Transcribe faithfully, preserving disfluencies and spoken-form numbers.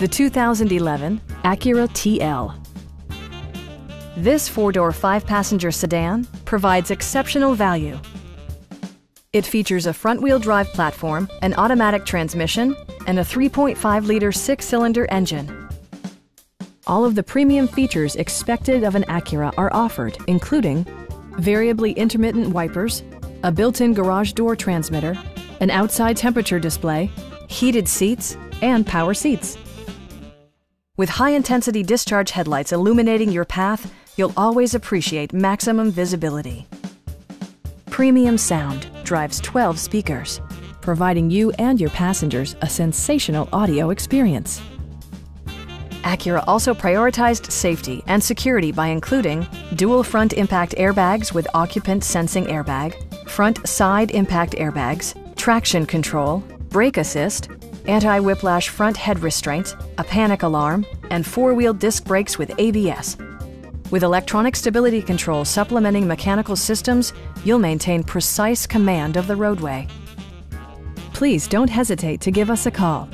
The two thousand eleven Acura T L. This four-door, five-passenger sedan provides exceptional value. It features a front-wheel drive platform, an automatic transmission, and a three point five liter six-cylinder engine. All of the premium features expected of an Acura are offered, including variably intermittent wipers, a built-in garage door transmitter, an outside temperature display, heated seats, and power seats. With high-intensity discharge headlights illuminating your path, you'll always appreciate maximum visibility. Premium sound drives twelve speakers, providing you and your passengers a sensational audio experience. Acura also prioritized safety and security by including dual front impact airbags with occupant sensing airbag, front side impact airbags, traction control, brake assist, anti-whiplash front head restraints, a panic alarm, and four-wheel disc brakes with A B S. With electronic stability control supplementing mechanical systems, you'll maintain precise command of the roadway. Please don't hesitate to give us a call.